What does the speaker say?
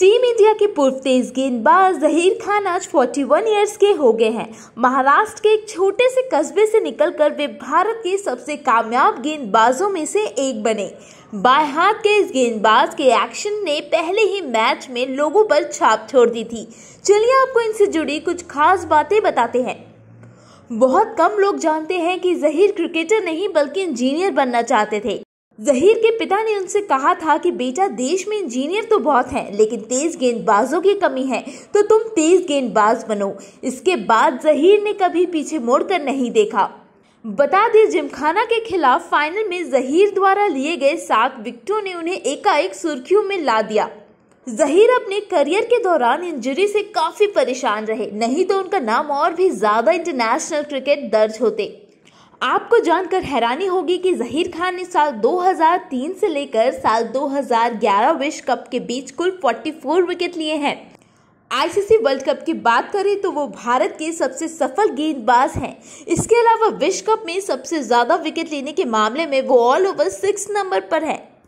Team India के पूर्व तेज गेंदबाज जहीर खान आज 41 ईयर्स के हो गए हैं। महाराष्ट्र के एक छोटे से कस्बे से निकलकर वे भारत के सबसे कामयाब गेंदबाजों में से एक बने। बाएं हाथ के इस गेंदबाज के एक्शन ने पहले ही मैच में लोगों पर छाप छोड़ दी थी। चलिए आपको इनसे जुड़ी कुछ खास बातें बताते हैं। बहुत कम लोग जानते हैं कि जहीर क्रिकेटर नहीं बल्कि इंजीनियर बनना चाहते थे। जहीर के पिता ने उनसे कहा था कि बेटा, देश में इंजीनियर तो बहुत हैं, लेकिन तेज गेंदबाजों की कमी है, तो तुम तेज गेंदबाज बनो। इसके बाद जहीर ने कभी पीछे मोड़कर नहीं देखा। बता दें, जिमखाना के खिलाफ फाइनल में जहीर द्वारा लिए गए 7 विकेटों ने उन्हें एकाएक सुर्खियों में ला दिया। जहीर अपने करियर के दौरान इंजरी से काफी परेशान रहे, नहीं तो उनका नाम और भी ज्यादा इंटरनेशनल क्रिकेट दर्ज होते। आपको जानकर हैरानी होगी कि जहीर खान ने साल 2003 से लेकर साल 2011 विश्व कप के बीच कुल 44 विकेट लिए हैं। आईसीसी वर्ल्ड कप की बात करें तो वो भारत के सबसे सफल गेंदबाज हैं। इसके अलावा विश्व कप में सबसे ज्यादा विकेट लेने के मामले में वो ऑल ओवर 6 नंबर पर है।